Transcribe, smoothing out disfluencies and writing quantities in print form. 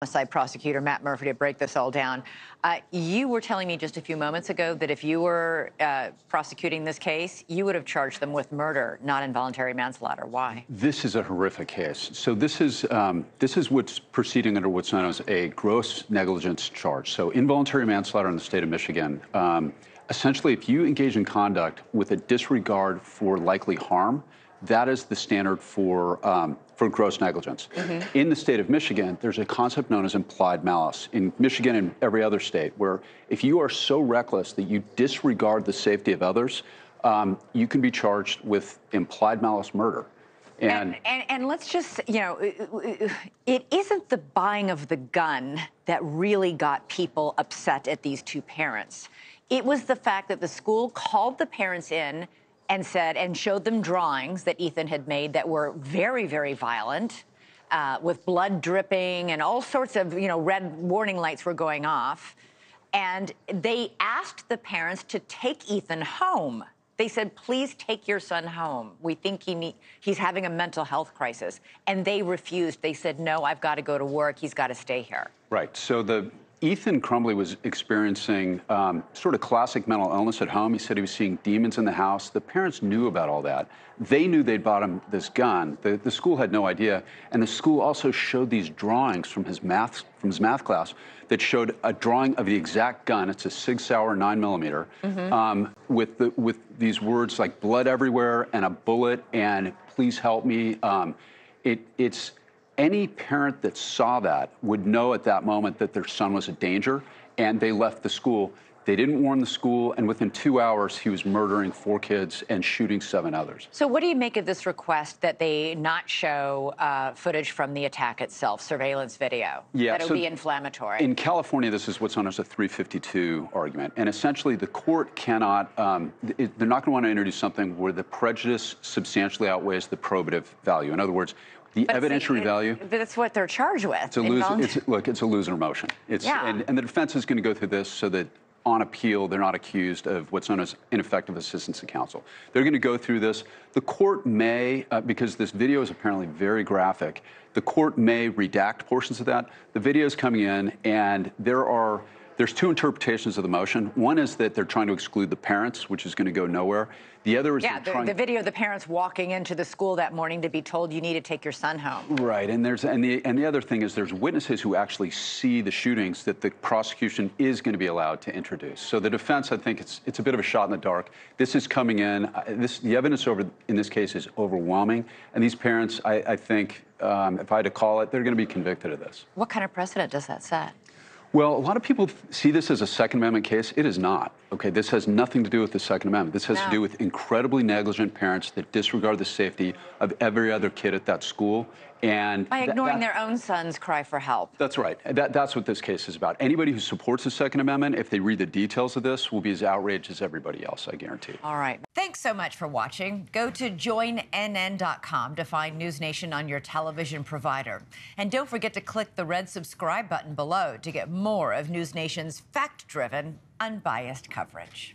Homicide prosecutor Matt Murphy to break this all down. You were telling me just a few moments ago that if you were prosecuting this case, you would have charged them with murder, not involuntary manslaughter. Why? This is a horrific case. So this is what's proceeding under what's known as a gross negligence charge. So involuntary manslaughter in the state of Michigan. Essentially, if you engage in conduct with a disregard for likely harm, that is the standard for gross negligence. Mm-hmm. In the state of Michigan, there's a concept known as implied malice. In Michigan and every other state, where if you are so reckless that you disregard the safety of others, you can be charged with implied malice murder. And let's just, you know, it isn't the buying of the gun that really got people upset at these two parents. It was the fact that the school called the parents in and said, and showed them drawings that Ethan had made that were very, very violent, with blood dripping and all sorts of, you know, red warning lights were going off. And they asked the parents to take Ethan home. They said, please take your son home. We think he's having a mental health crisis. And they refused. They said, no, I've got to go to work. He's got to stay here. Right. So Ethan Crumbley was experiencing sort of classic mental illness at home. He said he was seeing demons in the house. The parents knew about all that. They knew they'd bought him this gun. The school had no idea. And the school also showed these drawings from his math class that showed a drawing of the exact gun. It's a Sig Sauer 9mm, mm-hmm. With these words like blood everywhere and a bullet and please help me. It's... Any parent that saw that would know at that moment that their son was a danger, and they left the school. They didn't warn the school, and within 2 hours, he was murdering 4 kids and shooting 7 others. So what do you make of this request that they not show footage from the attack itself, surveillance video? Yeah, that it would be inflammatory. In California, this is what's known as a 352 argument, and essentially the court cannot, they're not going to want to introduce something where the prejudice substantially outweighs the probative value. In other words, the evidentiary value. That's what they're charged with. It's a loser motion. And the defense is going to go through this so that on appeal, they're not accused of what's known as ineffective assistance of counsel. They're going to go through this. The court may, because this video is apparently very graphic, the court may redact portions of that. The video is coming in, and there's 2 interpretations of the motion. One is that they're trying to exclude the parents, which is going to go nowhere. The other is the video of the parents walking into the school that morning to be told you need to take your son home. Right, and the other thing is there's witnesses who actually see the shootings that the prosecution is going to be allowed to introduce. So the defense, I think it's a bit of a shot in the dark. This is coming in. The evidence in this case is overwhelming, and these parents, I think, if I had to call it, they're going to be convicted of this. What kind of precedent does that set? Well, a lot of people see this as a Second Amendment case. It is not. Okay, this has nothing to do with the Second Amendment. This has to do with incredibly negligent parents that disregard the safety of every other kid at that school. And by ignoring their own son's cry for help. That's right. That's what this case is about. Anybody who supports the Second Amendment, if they read the details of this, will be as outraged as everybody else, I guarantee. All right. Thanks so much for watching. Go to joinnn.com to find NewsNation on your television provider. And don't forget to click the red subscribe button below to get more of NewsNation's fact-driven, unbiased coverage.